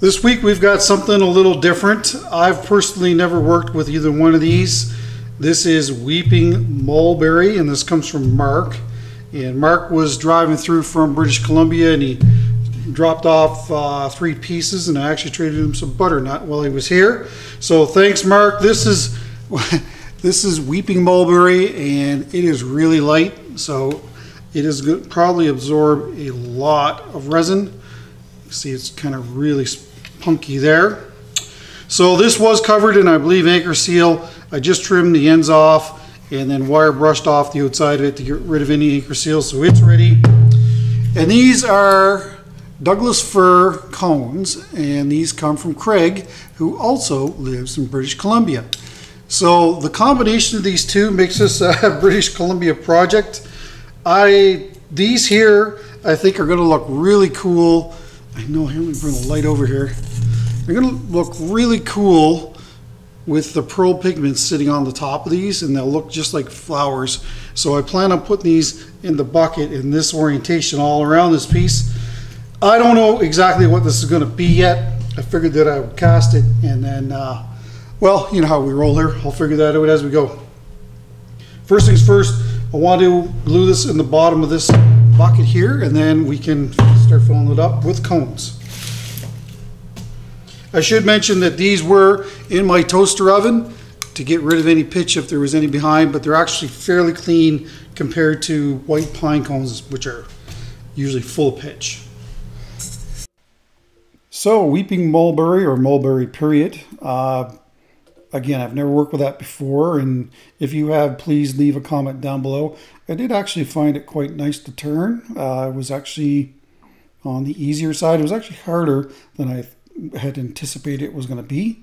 This week we've got something a little different. I've personally never worked with either one of these. This is Weeping Mulberry, and this comes from Mark. And Mark was driving through from British Columbia, and he dropped off three pieces, and I actually traded him some butternut while he was here. So thanks, Mark. This is this is Weeping Mulberry, and it is really light, so it is going to probably absorb a lot of resin. See, it's kind of really punky there. So this was covered in, I believe, anchor seal. I just trimmed the ends off and then wire brushed off the outside of it to get rid of any anchor seal, so it's ready. And these are Douglas fir cones, and these come from Craig, who also lives in British Columbia. So the combination of these two makes this a British Columbia project. These here I think are going to look really cool. I know, here, let me bring the light over here. They're going to look really cool with the pearl pigments sitting on the top of these, and they'll look just like flowers. So I plan on putting these in the bucket in this orientation all around this piece. I don't know exactly what this is going to be yet. I figured that I would cast it, and then, well, you know how we roll here. I'll figure that out as we go. First things first, I want to glue this in the bottom of this bucket here, and then we can start filling it up with cones. I should mention that these were in my toaster oven to get rid of any pitch if there was any behind, but they're actually fairly clean compared to white pine cones, which are usually full of pitch. So Weeping Mulberry, or Mulberry period, again, I've never worked with that before, and if you have, please leave a comment down below. I did actually find it quite nice to turn. It was actually on the easier side. It was actually harder than I had anticipated it was going to be.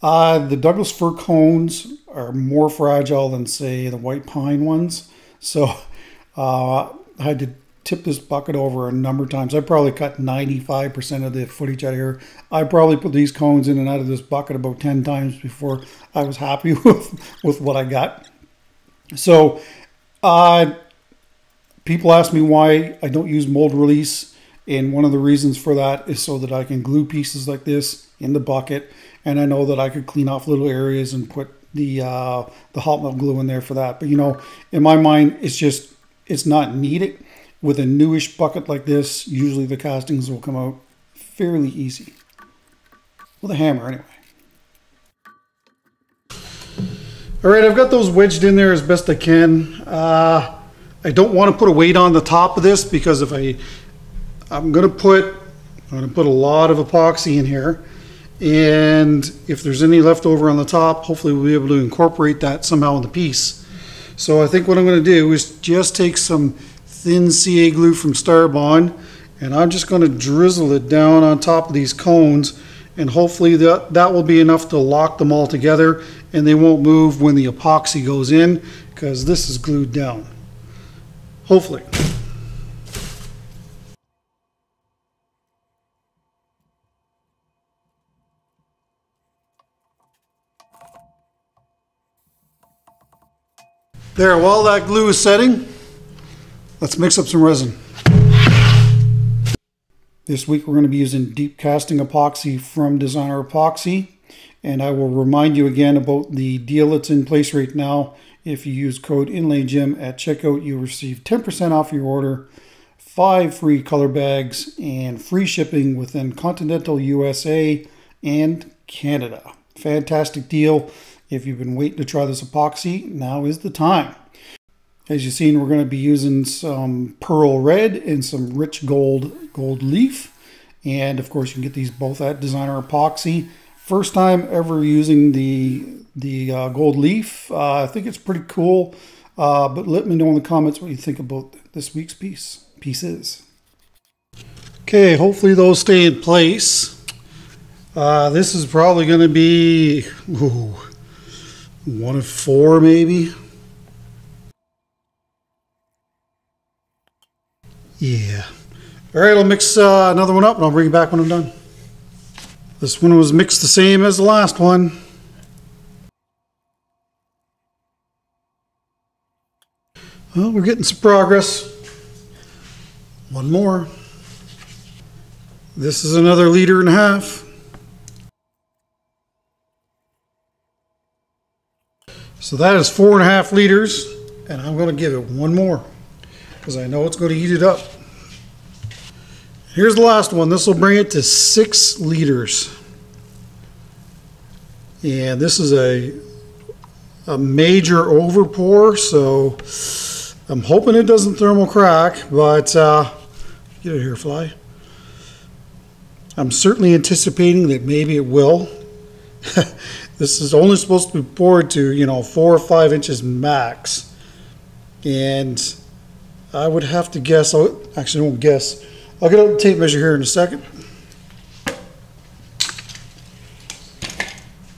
The Douglas fir cones are more fragile than, say, the white pine ones. So I had to tip this bucket over a number of times. I probably cut 95% of the footage out of here. I probably put these cones in and out of this bucket about 10 times before I was happy with what I got. So people ask me why I don't use mold release, and one of the reasons for that is so that I can glue pieces like this in the bucket, and I know that I could clean off little areas and put the hot melt glue in there for that. But you know, in my mind, it's just, it's not needed. With a newish bucket like this, usually the castings will come out fairly easy. With a hammer, anyway. All right, I've got those wedged in there as best I can. I don't want to put a weight on the top of this because if I'm going to put a lot of epoxy in here. And if there's any left over on the top, hopefully we'll be able to incorporate that somehow in the piece. So I think what I'm going to do is just take some thin CA glue from Starbond, and I'm just going to drizzle it down on top of these cones, and hopefully that will be enough to lock them all together and they won't move when the epoxy goes in, because this is glued down. Hopefully. There, while that glue is setting, let's mix up some resin. This week we're going to be using deep casting epoxy from Designer Epoxy, and I will remind you again about the deal that's in place right now. If you use code INLAYJIM at checkout, you'll receive 10% off your order, 5 free color bags, and free shipping within continental USA and Canada. Fantastic deal. If you've been waiting to try this epoxy, now is the time. As you've seen, we're going to be using some pearl red and some rich gold leaf. And of course, you can get these both at Designer Epoxy. First time ever using the gold leaf. I think it's pretty cool. But let me know in the comments what you think about this week's pieces. Okay, hopefully those stay in place. This is probably going to be one of 4 maybe. Yeah. All right, I'll mix another one up, and I'll bring it back when I'm done. This one was mixed the same as the last one. Well, we're getting some progress. One more. This is another 1.5 liters. So that is 4.5 liters, and I'm going to give it one more because I know it's going to eat it up. Here's the last one. This will bring it to 6 liters. And this is a major overpour, so I'm hoping it doesn't thermal crack, but get out of here, fly. I'm certainly anticipating that maybe it will. This is only supposed to be poured to, you know, 4 or 5 inches max. And I would have to guess, actually I won't guess. I'll get out the tape measure here in a second.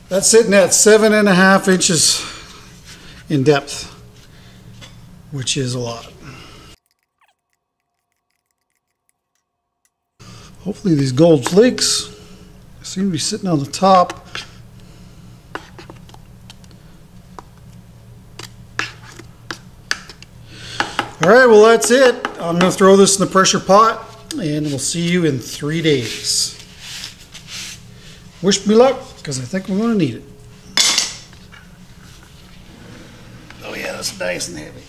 That's sitting at 7.5 inches in depth, which is a lot. Hopefully these gold flakes seem to be sitting on the top. All right, well, that's it. I'm going to throw this in the pressure pot, and we'll see you in 3 days. Wish me luck, because I think we're going to need it. Oh yeah, that's nice and heavy.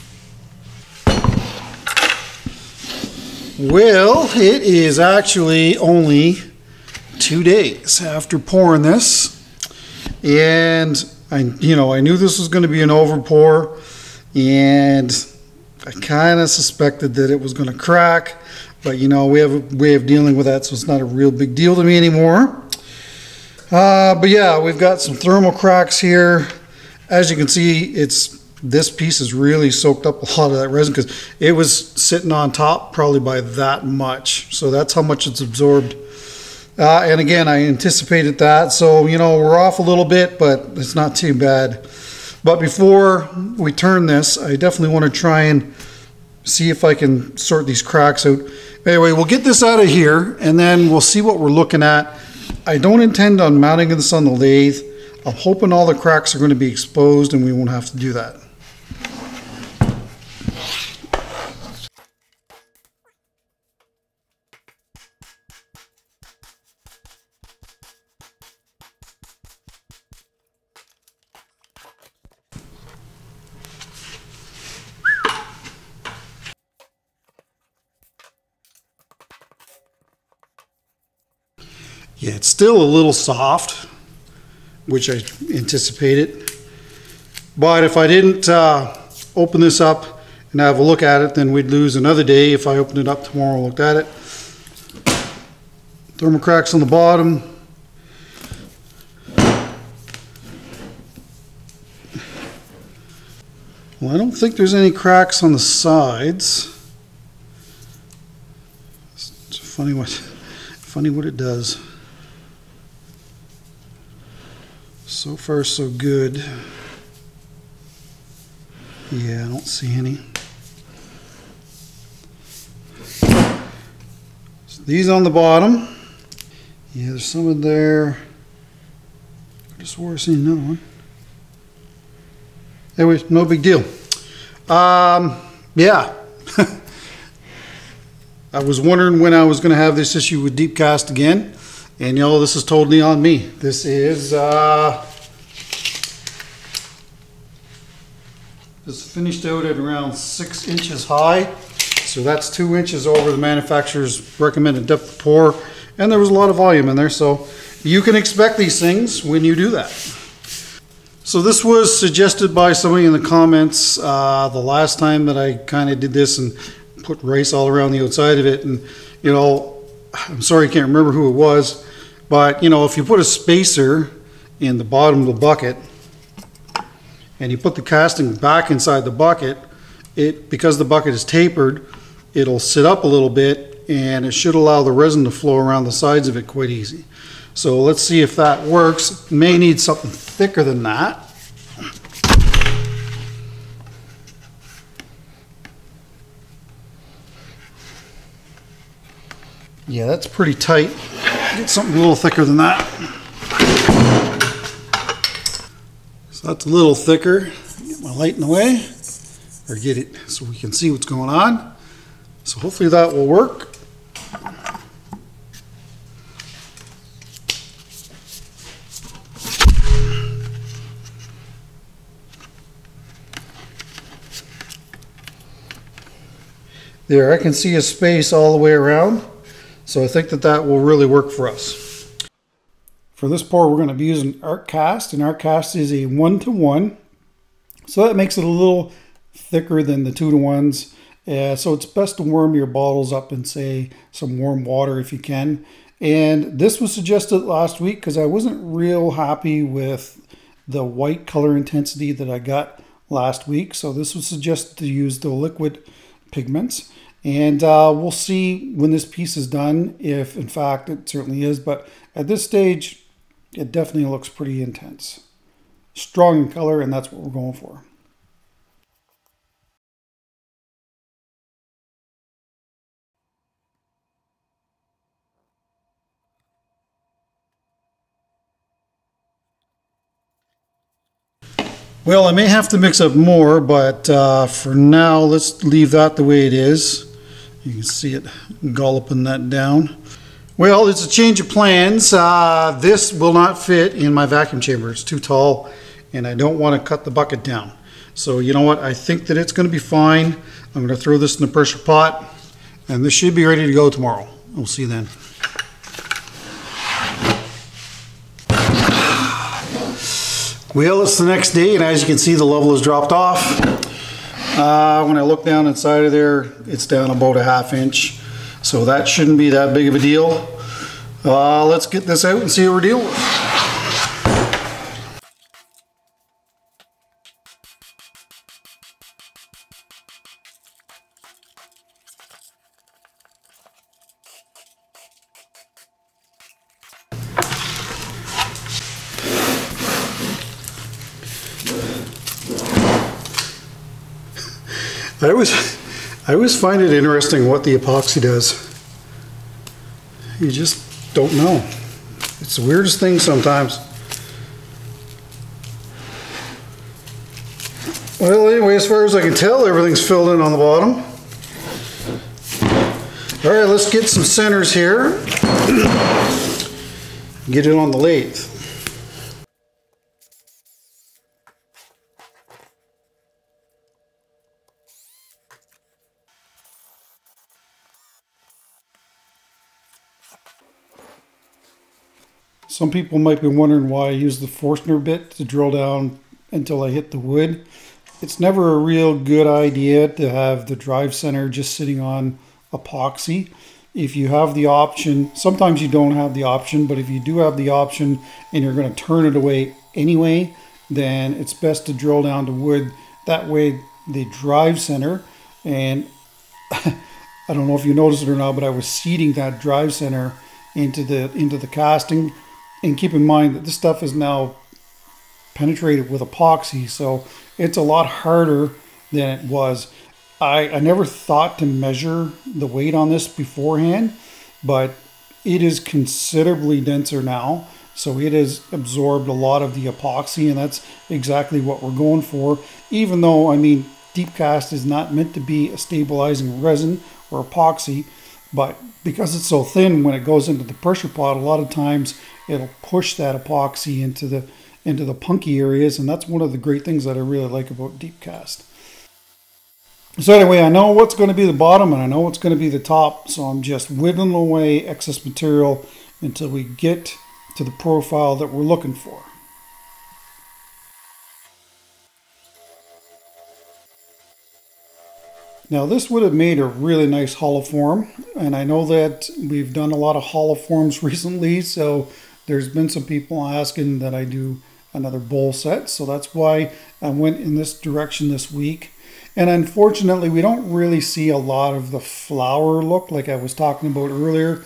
Well, it is actually only 2 days after pouring this, and I knew this was going to be an overpour, and I kind of suspected that it was going to crack, but we have a way of dealing with that, so it's not a real big deal to me anymore. But yeah, we've got some thermal cracks here. As you can see, this piece has really soaked up a lot of that resin because it was sitting on top probably by that much. So that's how much it's absorbed. And again, I anticipated that. So, we're off a little bit, but it's not too bad. But before we turn this, I definitely want to try and see if I can sort these cracks out. Anyway, we'll get this out of here and then we'll see what we're looking at. I don't intend on mounting this on the lathe. I'm hoping all the cracks are going to be exposed and we won't have to do that. Yeah, it's still a little soft, which I anticipated. But if I didn't open this up and have a look at it, then we'd lose another day if I opened it up tomorrow and looked at it. Thermal cracks on the bottom. Well, I don't think there's any cracks on the sides. It's funny what it does. So far, so good. Yeah, I don't see any. So these on the bottom. Yeah, there's some in there. I just swore I seen another one. Anyway, no big deal. Yeah. I was wondering when I was going to have this issue with DeepCast again. And y'all, this is totally on me. This is finished out at around 6 inches high. So that's 2 inches over the manufacturer's recommended depth of pour. And there was a lot of volume in there. So you can expect these things when you do that. So this was suggested by somebody in the comments the last time that I kind of did this and put rice all around the outside of it. And, I'm sorry, I can't remember who it was. But, if you put a spacer in the bottom of the bucket and you put the casting back inside the bucket, because the bucket is tapered, it'll sit up a little bit and it should allow the resin to flow around the sides of it quite easy. So let's see if that works. May need something thicker than that. Yeah, that's pretty tight. Get something a little thicker than that. So that's a little thicker. Get my light in the way, or get it so we can see what's going on. So hopefully that will work. There, I can see a space all the way around, so I think that that will really work for us. For this pour, we're going to be using ArtCast, and ArtCast is a 1:1, so that makes it a little thicker than the 2:1s. So it's best to warm your bottles up in, say, some warm water if you can. And this was suggested last week because I wasn't real happy with the white color intensity that I got last week. So this was suggested to use the liquid pigments. And we'll see when this piece is done, if in fact it certainly is. But at this stage, it definitely looks pretty intense. Strong in color, and that's what we're going for. Well, I may have to mix up more, but for now, let's leave that the way it is. You can see it galloping that down. Well, it's a change of plans. This will not fit in my vacuum chamber. It's too tall, and I don't want to cut the bucket down. So you know what? I think that it's going to be fine. I'm going to throw this in the pressure pot, and this should be ready to go tomorrow. We'll see you then. Well, it's the next day, and as you can see, the level has dropped off. When I look down inside of there, it's down about a ½ inch. So that shouldn't be that big of a deal. Let's get this out and see what we're dealing with. I always find it interesting what the epoxy does. You just don't know. It's the weirdest thing sometimes. Well, anyway, as far as I can tell, everything's filled in on the bottom. All right, let's get some centers here. Get it on the lathe. Some people might be wondering why I use the Forstner bit to drill down until I hit the wood. It's never a real good idea to have the drive center just sitting on epoxy. If you have the option, sometimes you don't have the option, but if you do have the option and you're going to turn it away anyway, then it's best to drill down to wood. That way the drive center, and I don't know if you noticed it or not, but I was seeding that drive center into the casting. And keep in mind that this stuff is now penetrated with epoxy, so it's a lot harder than it was. I never thought to measure the weight on this beforehand, but it is considerably denser now. So it has absorbed a lot of the epoxy, and that's exactly what we're going for. Even though, I mean, DeepCast is not meant to be a stabilizing resin or epoxy, but because it's so thin, when it goes into the pressure pot, a lot of times it'll push that epoxy into the punky areas, and that's one of the great things that I really like about DeepCast. So anyway, I know what's going to be the bottom, and I know what's going to be the top, so I'm just whittling away excess material until we get to the profile that we're looking for. Now this would have made a really nice hollow form, and I know that we've done a lot of hollow forms recently, so there's been some people asking that I do another bowl set, so that's why I went in this direction this week. And unfortunately, we don't really see a lot of the flower look like I was talking about earlier,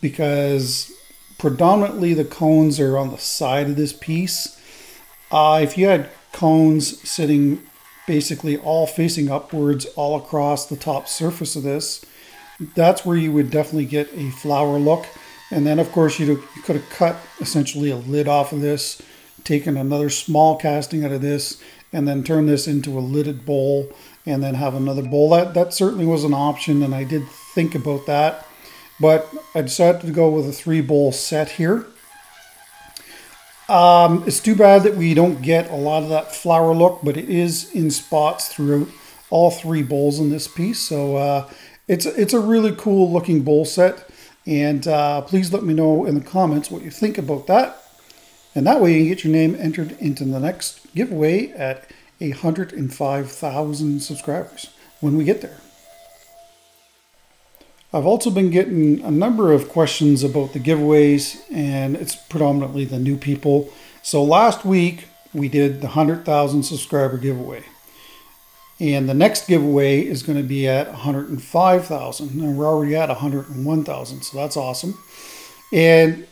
because predominantly the cones are on the side of this piece. If you had cones sitting basically all facing upwards all across the top surface of this, that's where you would definitely get a flower look. And then of course you could have cut essentially a lid off of this, taken another small casting out of this, and then turn this into a lidded bowl, and then have another bowl. That certainly was an option, and I did think about that, but I decided to go with a 3-bowl set here. It's too bad that we don't get a lot of that flower look, but it is in spots throughout all 3 bowls in this piece. So It's a really cool looking bowl set, and please let me know in the comments what you think about that. And that way you can get your name entered into the next giveaway at 105,000 subscribers when we get there. I've also been getting a number of questions about the giveaways, and it's predominantly the new people. So last week we did the 100,000 subscriber giveaway, and the next giveaway is going to be at 105,000, and we're already at 101,000, so that's awesome. And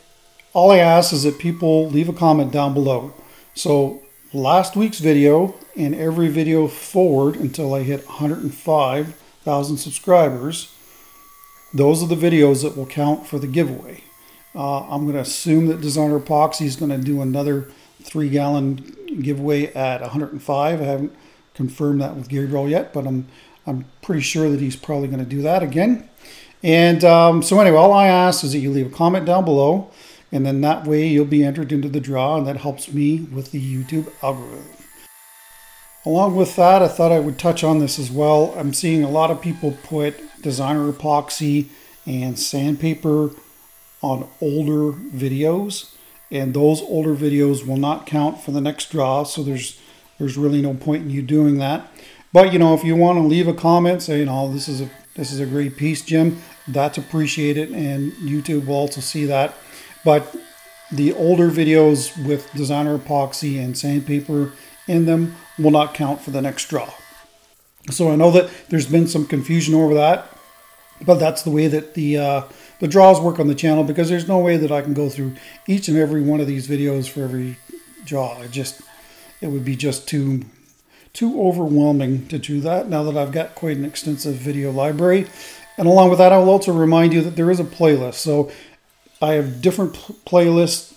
all I ask is that people leave a comment down below. So last week's video and every video forward until I hit 105,000 subscribers, those are the videos that will count for the giveaway. I'm going to assume that Designer Epoxy is going to do another 3-gallon giveaway at 105. I haven't confirmed that with Gabriel yet, but I'm pretty sure that he's probably going to do that again. And so anyway, all I ask is that you leave a comment down below, and then that way you'll be entered into the draw, and that helps me with the YouTube algorithm. Along with that, I thought I would touch on this as well. I'm seeing a lot of people put Designer Epoxy and sandpaper on older videos, and those older videos will not count for the next draw, so there's really no point in you doing that. But you know, if you want to leave a comment saying, "Oh, this is a great piece, Jim," that's appreciated, and YouTube will also see that. But the older videos with Designer Epoxy and sandpaper in them will not count for the next draw. So I know that there's been some confusion over that, but that's the way that the draws work on the channel, because there's no way that I can go through each and every one of these videos for every draw. It would be just too overwhelming to do that now that I've got quite an extensive video library. And along with that, I will also remind you that there is a playlist. So I have different playlists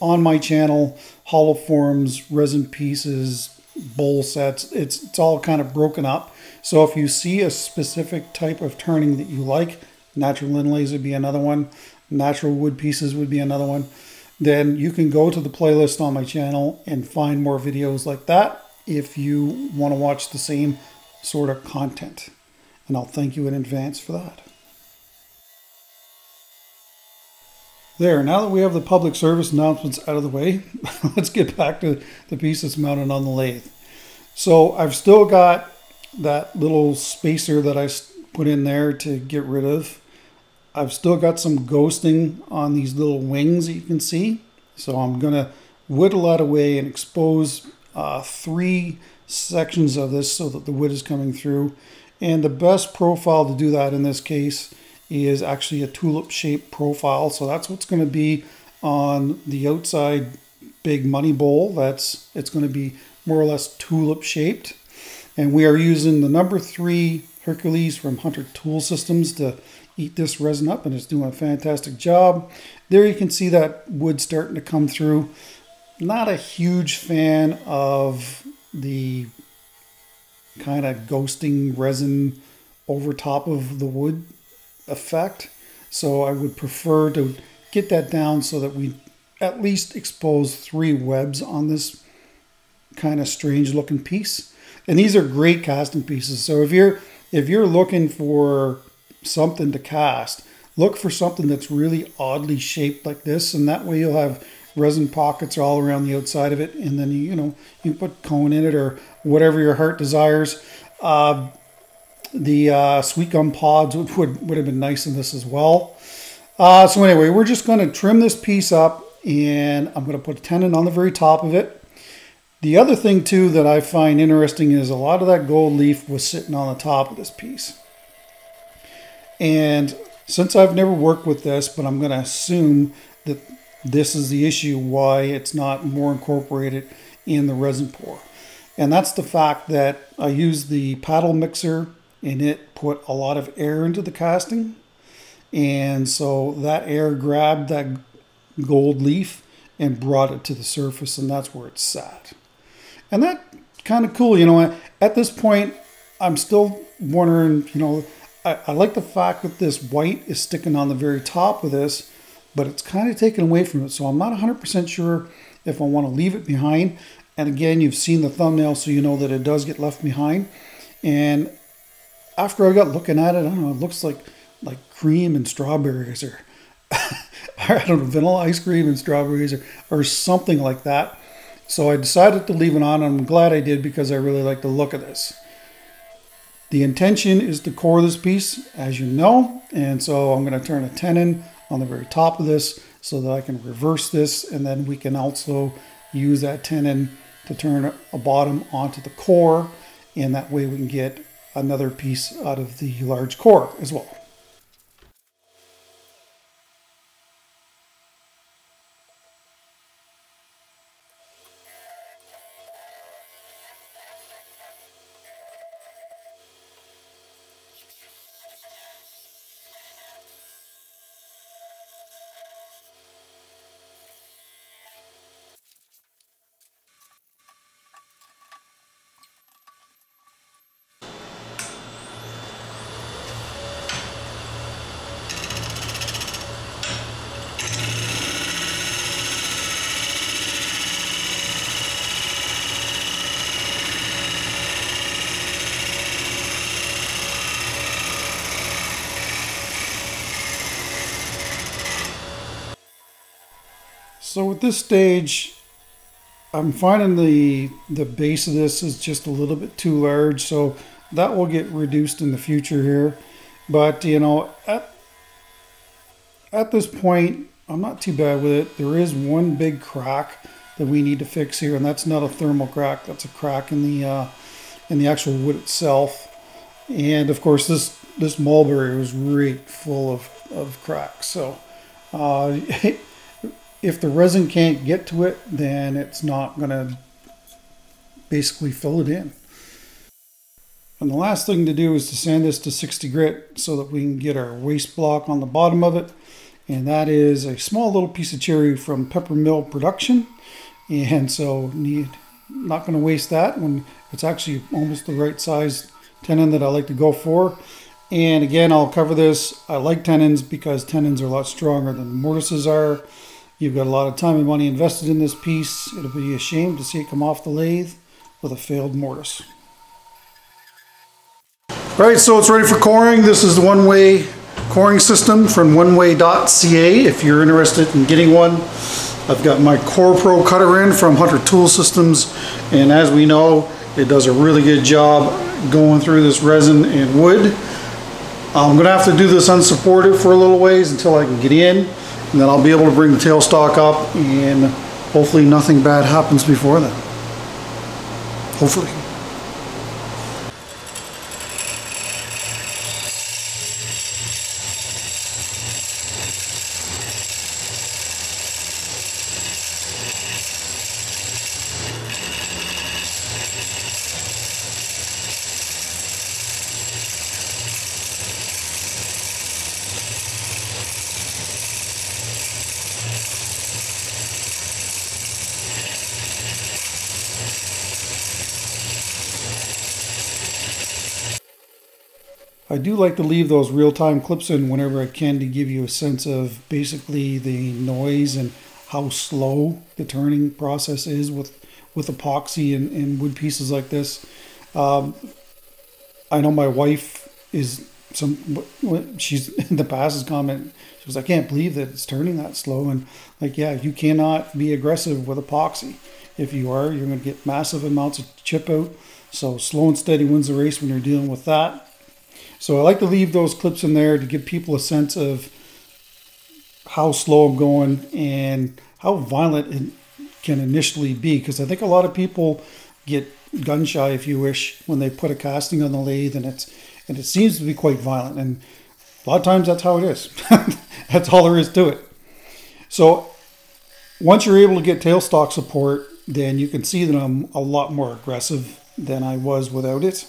on my channel: hollow forms, resin pieces, bowl sets. It's all kind of broken up. So if you see a specific type of turning that you like, natural inlays would be another one, natural wood pieces would be another one, then you can go to the playlist on my channel and find more videos like that if you want to watch the same sort of content. And I'll thank you in advance for that. There, now that we have the public service announcements out of the way, let's get back to the piece that's mounted on the lathe. So I've still got that little spacer that I put in there to get rid of. I've still got some ghosting on these little wings that you can see. So I'm going to whittle that away and expose 3 sections of this so that the wood is coming through. And the best profile to do that in this case is actually a tulip-shaped profile. So that's what's going to be on the outside big money bowl. It's going to be more or less tulip-shaped. And we are using the number 3 Hercules from Hunter Tool Systems to eat this resin up, and it's doing a fantastic job. There you can see that wood starting to come through. Not a huge fan of the kind of ghosting resin over top of the wood effect, so I would prefer to get that down so that we at least expose 3 webs on this kind of strange looking piece. And these are great casting pieces, so if you're looking for something to cast, look for something that's really oddly shaped like this, and that way you'll have resin pockets all around the outside of it, and then you put cone in it or whatever your heart desires. The sweet gum pods would have been nice in this as well. So anyway, we're just going to trim this piece up, and I'm going to put a tenon on the very top of it. The other thing too that I find interesting is a lot of that gold leaf was sitting on the top of this piece. And since I've never worked with this, but I'm going to assume that this is the issue why it's not more incorporated in the resin pour. And that's the fact that I used the paddle mixer, and it put a lot of air into the casting, and so that air grabbed that gold leaf and brought it to the surface, and that's where it sat. And that's kind of cool. You know, at this point I'm still wondering, I like the fact that this white is sticking on the very top of this, but it's kind of taken away from it, so I'm not 100% sure if I want to leave it behind. And again, you've seen the thumbnail, so you know that it does get left behind. And after I got looking at it, I don't know, it looks like cream and strawberries, or I don't know, vanilla ice cream and strawberries, or something like that. So I decided to leave it on, and I'm glad I did because I really like the look of this. The intention is to core this piece, as you know, and so I'm going to turn a tenon on the very top of this so that I can reverse this, and then we can also use that tenon to turn a bottom onto the core, and that way we can get another piece out of the large core as well. So at this stage, I'm finding the base of this is just a little bit too large, so that will get reduced in the future here. But you know, at this point, I'm not too bad with it. There is one big crack that we need to fix here, and that's not a thermal crack. That's a crack in the actual wood itself. And of course, this mulberry was really full of cracks. So. If the resin can't get to it, then it's not going to basically fill it in. And the last thing to do is to sand this to 60 grit so that we can get our waste block on the bottom of it. And that is a small little piece of cherry from Peppermill Production. And so not going to waste that when it's actually almost the right size tenon that I like to go for. And again, I'll cover this. I like tenons because tenons are a lot stronger than mortises are. You've got a lot of time and money invested in this piece. It'll be a shame to see it come off the lathe with a failed mortise. All right, so it's ready for coring. This is the one-way coring system from oneway.ca if you're interested in getting one. I've got my Core Pro cutter in from Hunter Tool Systems, and as we know, it does a really good job going through this resin and wood. I'm gonna have to do this unsupported for a little ways until I can get in. And then I'll be able to bring the tailstock up, and hopefully nothing bad happens before then. Hopefully. I do like to leave those real-time clips in whenever I can to give you a sense of basically the noise and how slow the turning process is with epoxy and wood pieces like this. I know my wife is she's in the past has commented, she was, I can't believe that it's turning that slow. And like, yeah, you cannot be aggressive with epoxy. If you are, you're going to get massive amounts of chip out. So slow and steady wins the race when you're dealing with that. So I like to leave those clips in there to give people a sense of how slow I'm going and how violent it can initially be. Because I think a lot of people get gun shy, if you wish, when they put a casting on the lathe, and it seems to be quite violent. And a lot of times that's how it is. That's all there is to it. So once you're able to get tailstock support, then you can see that I'm a lot more aggressive than I was without it.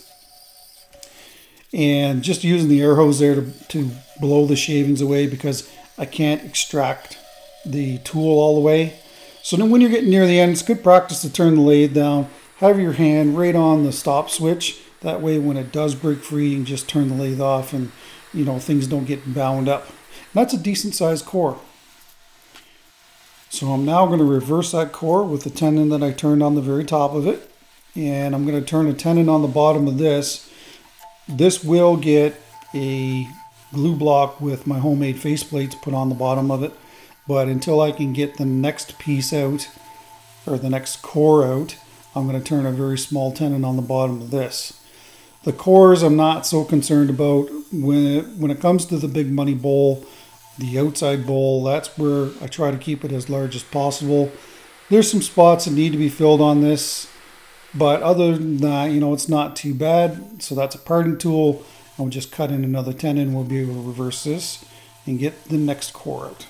And just using the air hose there to blow the shavings away because I can't extract the tool all the way. So then when you're getting near the end, it's good practice to turn the lathe down, have your hand right on the stop switch. That way when it does break free, you can just turn the lathe off and, you know, things don't get bound up. And that's a decent sized core. So I'm now going to reverse that core with the tenon that I turned on the very top of it. And I'm going to turn a tenon on the bottom of this. This will get a glue block with my homemade faceplates put on the bottom of it, but until I can get the next piece out, or the next core out, I'm going to turn a very small tenon on the bottom of this. The cores I'm not so concerned about. When it comes to the big money bowl, the outside bowl, that's where I try to keep it as large as possible. There's some spots that need to be filled on this, but other than that, you know, it's not too bad. So that's a parting tool. I'll just cut in another tenon. We'll be able to reverse this and get the next core out.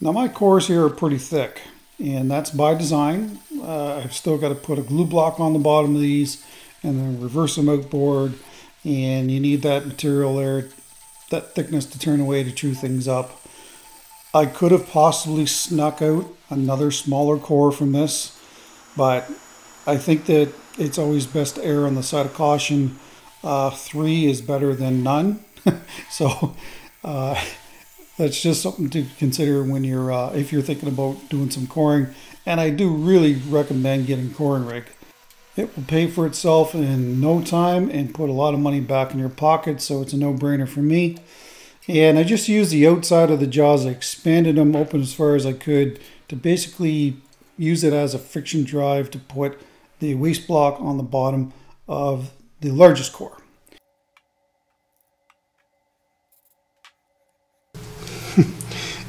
Now my cores here are pretty thick, and that's by design. I've still got to put a glue block on the bottom of these and then reverse them outboard, and you need that material there, that thickness, to turn away to chew things up. I could have possibly snuck out another smaller core from this, but I think that it's always best to err on the side of caution. 3 is better than none. So that's just something to consider when you're if you're thinking about doing some coring. And I do really recommend getting a coring rig. It will pay for itself in no time and put a lot of money back in your pocket, so it's a no-brainer for me. And I just used the outside of the jaws. I expanded them open as far as I could to basically use it as a friction drive to put the waste block on the bottom of the largest core.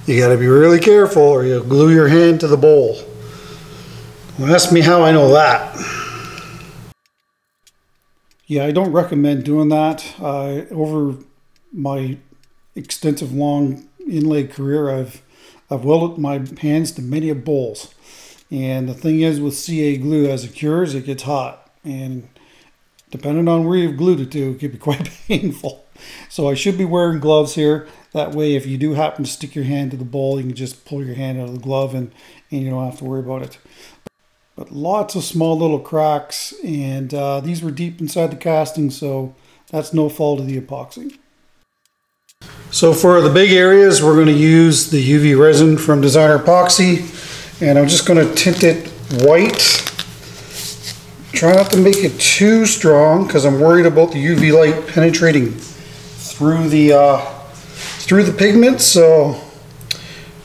You got to be really careful or you'll glue your hand to the bowl. Don't ask me how I know that. Yeah, I don't recommend doing that. Over my extensive long inlay career, I've welded my hands to many of bowls. And the thing is with CA glue, as it cures, it gets hot. And depending on where you've glued it to, it could be quite painful. So I should be wearing gloves here. That way, if you do happen to stick your hand to the bowl, you can just pull your hand out of the glove and you don't have to worry about it. But lots of small little cracks, and these were deep inside the casting, so that's no fault of the epoxy. So for the big areas, we're going to use the UV resin from Designer Epoxy, and I'm just going to tint it white. Try not to make it too strong because I'm worried about the UV light penetrating through the pigment, so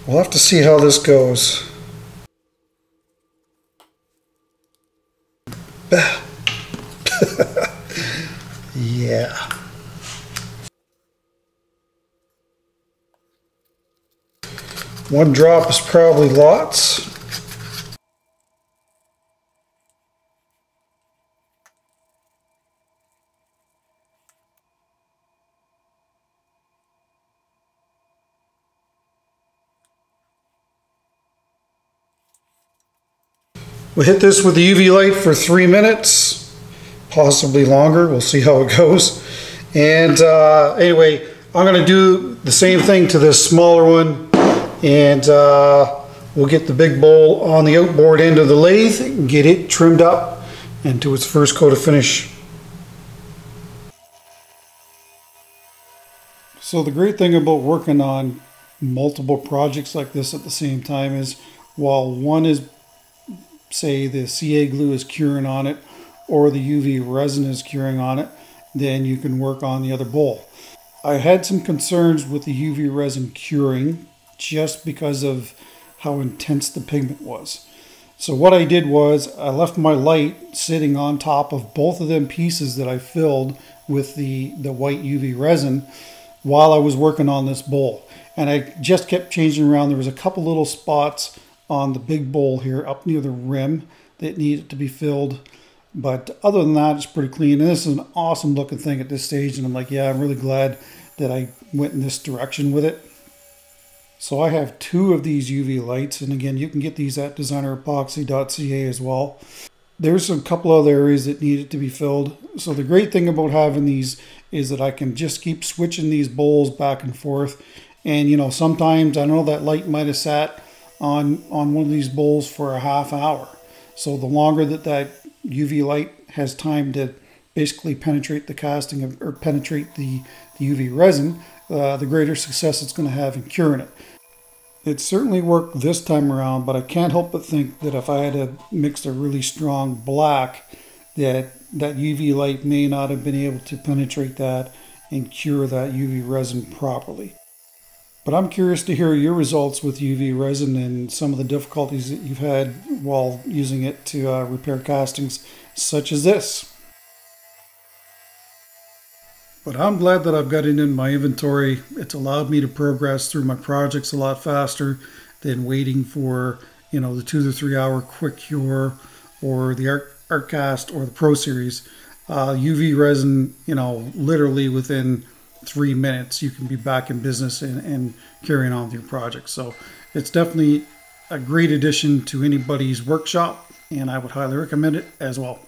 we'll have to see how this goes. Yeah. One drop is probably lots. We'll hit this with the UV light for 3 minutes, possibly longer. We'll see how it goes. And anyway, I'm going to do the same thing to this smaller one. And we'll get the big bowl on the outboard end of the lathe and get it trimmed up and to its first coat of finish. So the great thing about working on multiple projects like this at the same time is while one is, say the CA glue is curing on it or the UV resin is curing on it, then you can work on the other bowl. I had some concerns with the UV resin curing just because of how intense the pigment was. So what I did was I left my light sitting on top of both of them pieces that I filled with the white UV resin while I was working on this bowl. And I just kept changing around. There was a couple little spots on the big bowl here up near the rim that needed to be filled, but other than that, it's pretty clean. And this is an awesome looking thing at this stage, and I'm like, yeah, I'm really glad that I went in this direction with it. So I have 2 of these UV lights, and again, you can get these at designerepoxy.ca as well. There's a couple other areas that needed to be filled. So the great thing about having these is that I can just keep switching these bowls back and forth. And you know, sometimes I know that light might have sat on one of these bowls for a half hour. So the longer that UV light has time to basically penetrate the casting of, or penetrate the UV resin, the greater success it's going to have in curing it. It certainly worked this time around, but I can't help but think that if I had mixed a really strong black, that UV light may not have been able to penetrate that and cure that UV resin properly. But I'm curious to hear your results with UV resin and some of the difficulties that you've had while using it to repair castings such as this. But I'm glad that I've got it in my inventory. It's allowed me to progress through my projects a lot faster than waiting for, you know, the 2 to 3 hour quick cure or the ArtCast or the Pro Series. UV resin, you know, literally within 3 minutes, you can be back in business and carrying on with your project. So it's definitely a great addition to anybody's workshop, and I would highly recommend it as well.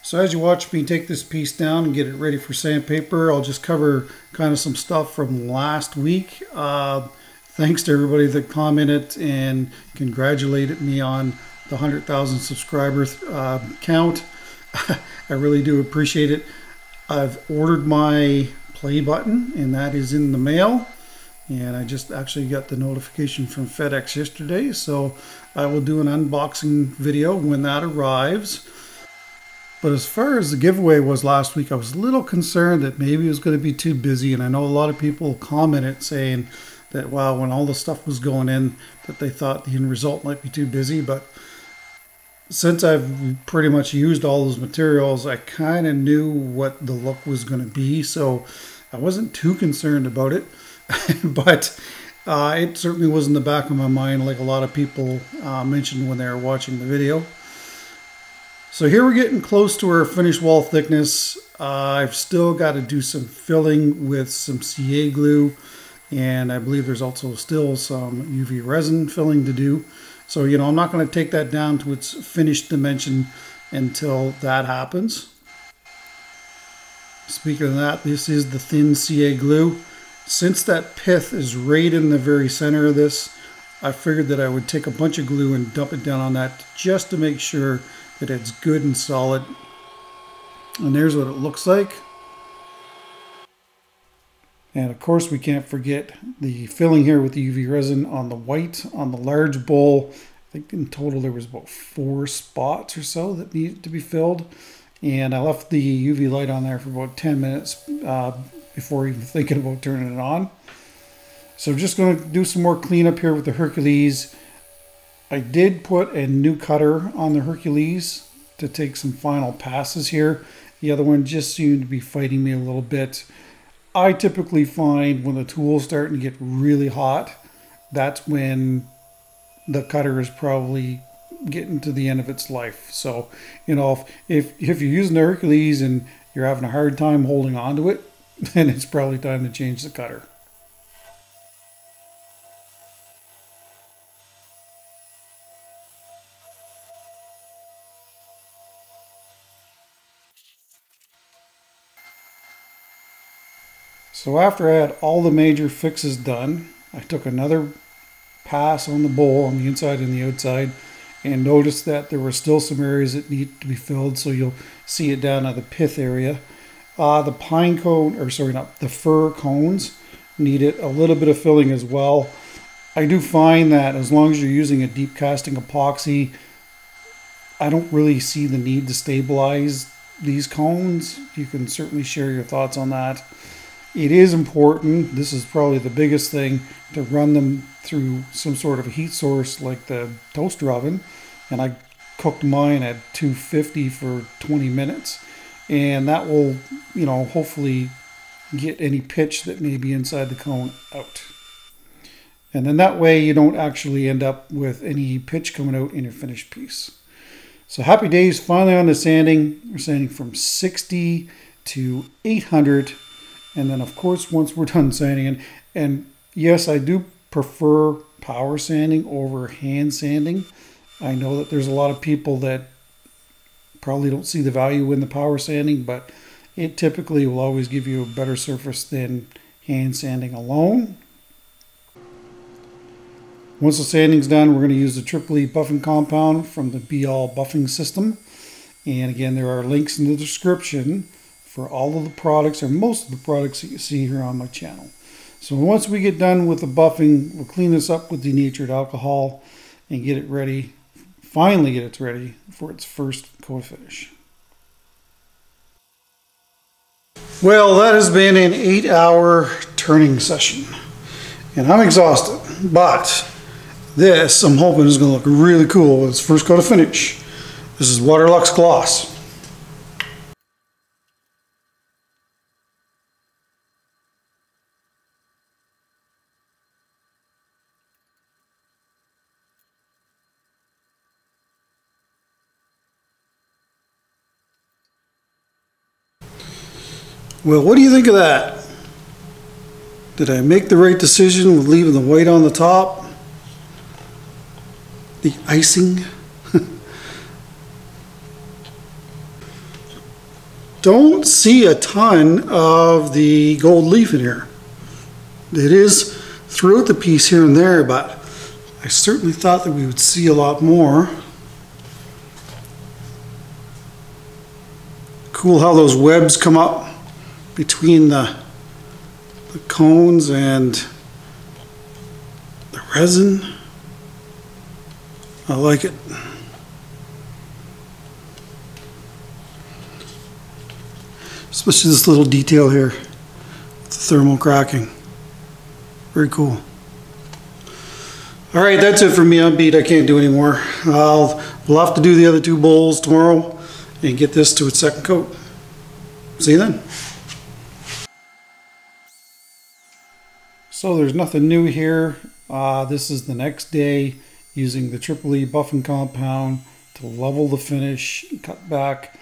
So as you watch me take this piece down and get it ready for sandpaper, I'll just cover kind of some stuff from last week. Thanks to everybody that commented and congratulated me on the 100,000 subscriber count. I really do appreciate it. I've ordered my play button, and that is in the mail. And I just actually got the notification from FedEx yesterday, so I will do an unboxing video when that arrives. But as far as the giveaway was last week, I was a little concerned that maybe it was going to be too busy. And I know a lot of people commented saying that, wow, when all the stuff was going in, that they thought the end result might be too busy. But since I've pretty much used all those materials, I kind of knew what the look was going to be. So I wasn't too concerned about it. But it certainly was in the back of my mind, like a lot of people mentioned when they were watching the video. So here we're getting close to our finished wall thickness. I've still got to do some filling with some CA glue, and I believe there's also still some UV resin filling to do. So, you know, I'm not going to take that down to its finished dimension until that happens. Speaking of that, this is the thin CA glue. Since that pith is right in the very center of this, I figured that I would take a bunch of glue and dump it down on that just to make sure that it's good and solid. And there's what it looks like. And of course we can't forget the filling here with the UV resin on the white, on the large bowl. I think in total there was about 4 spots or so that needed to be filled. And I left the UV light on there for about 10 minutes before even thinking about turning it on. So I'm just going to do some more cleanup here with the Hercules. I did put a new cutter on the Hercules to take some final passes here. The other one just seemed to be fighting me a little bit. I typically find when the tool's starting to get really hot, that's when the cutter is probably getting to the end of its life. So, you know, if you're using the Hercules and you're having a hard time holding on to it, then it's probably time to change the cutter. So after I had all the major fixes done, I took another pass on the bowl on the inside and the outside and noticed that there were still some areas that need to be filled. So you'll see it down at the pith area. The pine cone, or sorry, not the fir cones, needed a little bit of filling as well. I do find that as long as you're using a deep casting epoxy, I don't really see the need to stabilize these cones. You can certainly share your thoughts on that. It is important, this is probably the biggest thing, to run them through some sort of a heat source like the toaster oven. And I cooked mine at 250 for 20 minutes. And that will, you know, hopefully get any pitch that may be inside the cone out. And then that way you don't actually end up with any pitch coming out in your finished piece. So happy days, finally on the sanding. We're sanding from 60 to 800. And then, of course, once we're done sanding, and yes, I do prefer power sanding over hand sanding. I know that there's a lot of people that probably don't see the value in the power sanding, but it typically will always give you a better surface than hand sanding alone. Once the sanding's done, we're going to use the Triple E buffing compound from the Be All buffing system. And again, there are links in the description for all of the products, or most of the products that you see here on my channel. So once we get done with the buffing, we'll clean this up with denatured alcohol and get it ready, finally get it ready for its first coat finish. Well, that has been an 8-hour turning session, and I'm exhausted, but this I'm hoping is going to look really cool with its first coat of finish. This is Waterlox Gloss. Well, what do you think of that? Did I make the right decision with leaving the white on the top? The icing? Don't see a ton of the gold leaf in here. It is throughout the piece here and there, but I certainly thought that we would see a lot more. Cool how those webs come up between the cones and the resin. I like it. Especially this little detail here, the thermal cracking. Very cool. All right, that's it for me. I'm beat. I can't do any more. We'll have to do the other two bowls tomorrow and get this to its second coat. See you then. So there's nothing new here. This is the next day using the Triple E buffing compound to level the finish, cut back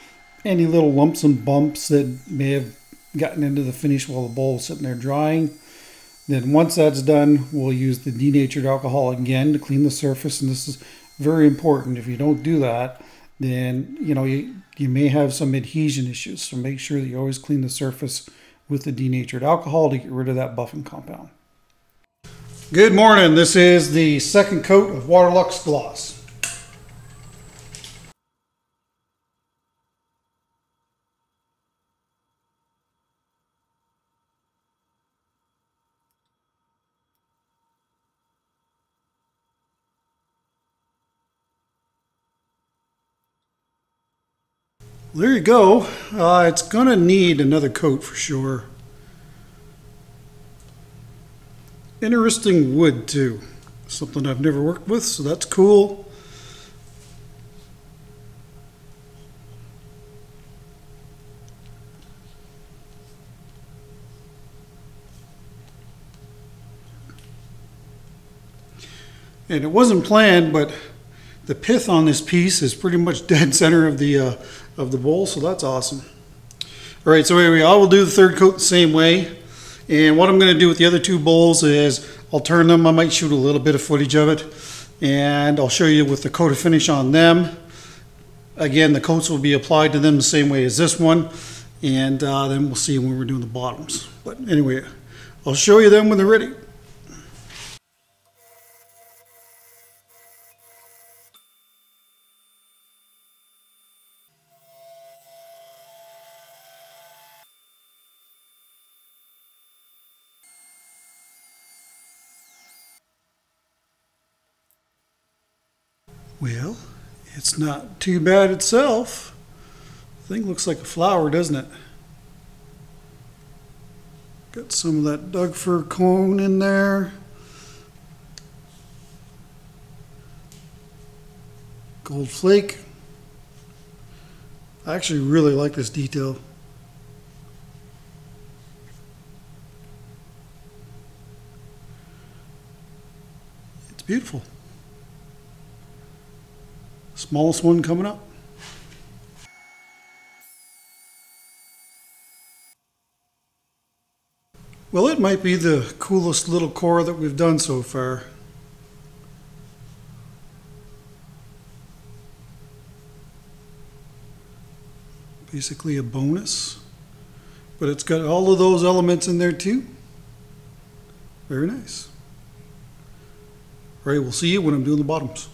any little lumps and bumps that may have gotten into the finish while the bowl was sitting there drying. Then once that's done, we'll use the denatured alcohol again to clean the surface, and this is very important. If you don't do that, then you know you may have some adhesion issues. So make sure that you always clean the surface with the denatured alcohol to get rid of that buffing compound. Good morning. This is the second coat of Waterlox Gloss. There you go. It's gonna need another coat for sure. Interesting wood too. Something I've never worked with, so that's cool. And it wasn't planned, but the pith on this piece is pretty much dead center of the bowl, so that's awesome. All right, so anyway, I will do the third coat the same way. And what I'm going to do with the other two bowls is I'll turn them. I might shoot a little bit of footage of it, and I'll show you with the coat of finish on them. Again, the coats will be applied to them the same way as this one, and then we'll see when we're doing the bottoms. But anyway, I'll show you them when they're ready. Well, it's not too bad itself. The thing looks like a flower, doesn't it? Got some of that Doug fir cone in there. Gold flake. I actually really like this detail. It's beautiful. Smallest one coming up. Well, it might be the coolest little core that we've done so far. Basically a bonus, but it's got all of those elements in there too. Very nice. All right, we'll see you when I'm doing the bottoms.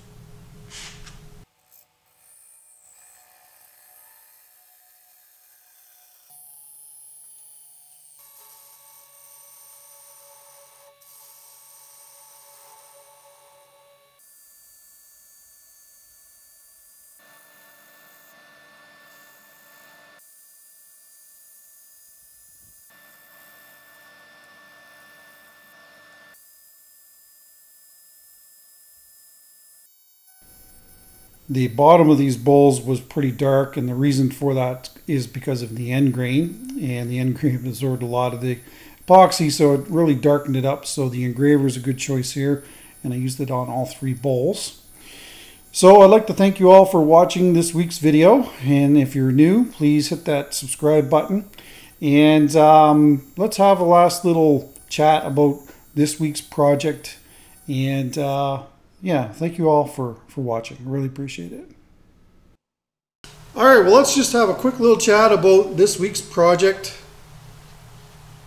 The bottom of these bowls was pretty dark, and the reason for that is because of the end grain, and the end grain absorbed a lot of the epoxy, so it really darkened it up. So the engraver is a good choice here, and I used it on all three bowls. So I'd like to thank you all for watching this week's video, and if you're new, please hit that subscribe button, and let's have a last little chat about this week's project. And yeah, thank you all for watching. I really appreciate it. All right, well, let's just have a quick little chat about this week's project.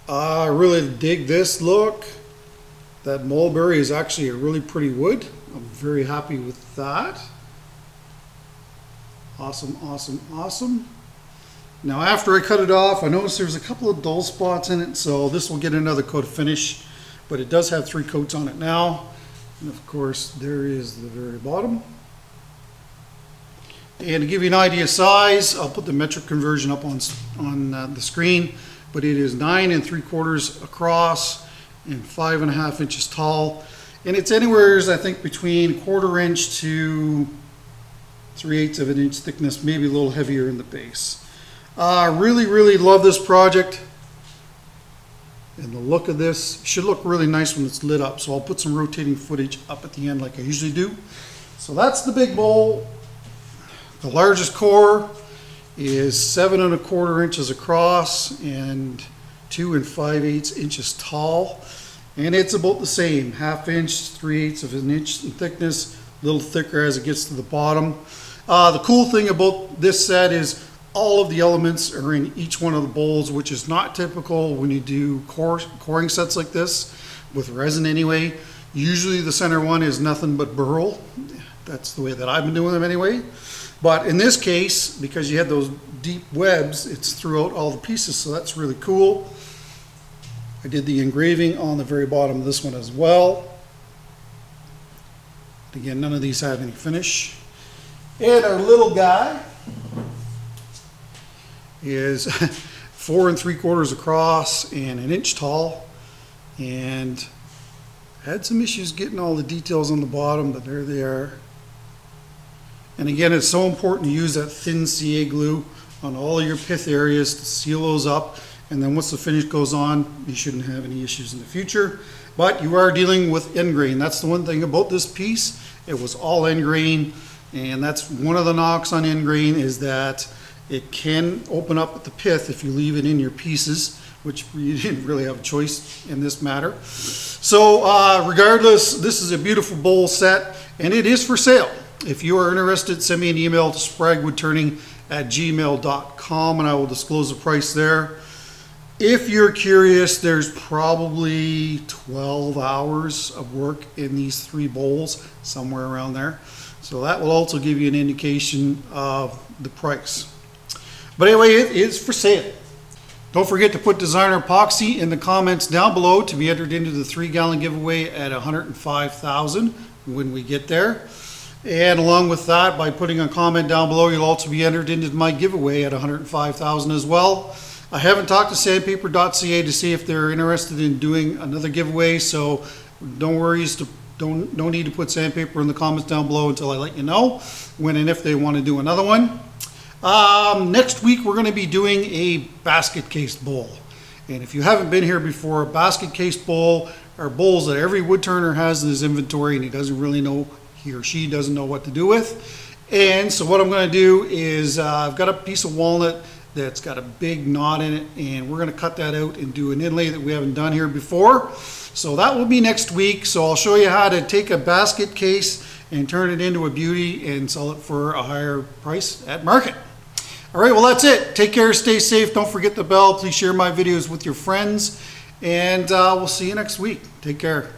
I really dig this look. That mulberry is actually a really pretty wood. I'm very happy with that. Awesome, awesome, awesome. Now, after I cut it off, I noticed there's a couple of dull spots in it, so this will get another coat of finish, but it does have 3 coats on it now. And of course, there is the very bottom. And to give you an idea of size, I'll put the metric conversion up on the screen, but it is 9 3/4 across and 5.5 inches tall. And it's anywhere, I think, between 1/4 inch to 3/8 of an inch thickness, maybe a little heavier in the base. Really, really love this project. And the look of this should look really nice when it's lit up. So I'll put some rotating footage up at the end like I usually do. So that's the big bowl. The largest core is 7 1/4 inches across and 2 5/8 inches tall. And it's about the same, 1/2 inch, 3/8 of an inch in thickness, a little thicker as it gets to the bottom. The cool thing about this set is all of the elements are in each one of the bowls, which is not typical when you do coring sets like this, with resin anyway. Usually the center one is nothing but burl. That's the way that I've been doing them anyway. But in this case, because you had those deep webs, it's throughout all the pieces, so that's really cool. I did the engraving on the very bottom of this one as well. Again, none of these have any finish. And our little guy is 4 3/4 across and 1 inch tall, and had some issues getting all the details on the bottom, but there they are. And again, it's so important to use that thin CA glue on all your pith areas to seal those up, and then once the finish goes on, you shouldn't have any issues in the future. But you are dealing with end grain. That's the one thing about this piece. It was all end grain, and that's one of the knocks on end grain, is that it can open up at the pith if you leave it in your pieces, which you didn't really have a choice in this matter. So regardless, this is a beautiful bowl set, and it is for sale. If you are interested, send me an email to spraguewoodturning@gmail.com, and I will disclose the price there. If you're curious, there's probably 12 hours of work in these 3 bowls, somewhere around there. So that will also give you an indication of the price. But anyway, it is for sale. Don't forget to put Designer Epoxy in the comments down below to be entered into the 3-gallon giveaway at 105,000 when we get there. And along with that, by putting a comment down below, you'll also be entered into my giveaway at 105,000 as well. I haven't talked to sandpaper.ca to see if they're interested in doing another giveaway, so don't worry, no need to put sandpaper in the comments down below until I let you know when and if they want to do another one. Next week we're going to be doing a basket case bowl, and if you haven't been here before, a basket case bowl are bowls that every woodturner has in his inventory, and he or she doesn't know what to do with. And so what I'm going to do is I've got a piece of walnut that's got a big knot in it, and we're going to cut that out and do an inlay that we haven't done here before. So that will be next week. So I'll show you how to take a basket case and turn it into a beauty and sell it for a higher price at market. All right, well, that's it. Take care, stay safe. Don't forget the bell. Please share my videos with your friends, and we'll see you next week. Take care.